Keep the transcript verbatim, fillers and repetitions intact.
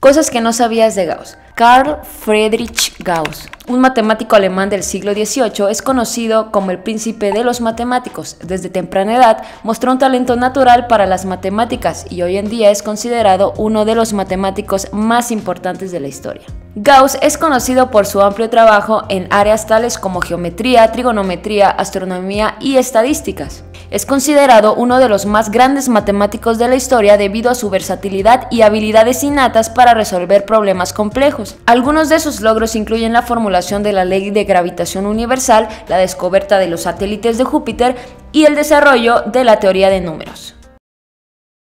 Cosas que no sabías de Gauss. Carl Friedrich Gauss, un matemático alemán del siglo dieciocho, es conocido como el príncipe de los matemáticos. Desde temprana edad mostró un talento natural para las matemáticas y hoy en día es considerado uno de los matemáticos más importantes de la historia. Gauss es conocido por su amplio trabajo en áreas tales como geometría, trigonometría, astronomía y estadísticas. Es considerado uno de los más grandes matemáticos de la historia debido a su versatilidad y habilidades innatas para resolver problemas complejos. Algunos de sus logros incluyen la formulación de la ley de gravitación universal, la descubierta de los satélites de Júpiter y el desarrollo de la teoría de números.